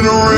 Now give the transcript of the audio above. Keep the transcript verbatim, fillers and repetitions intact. in a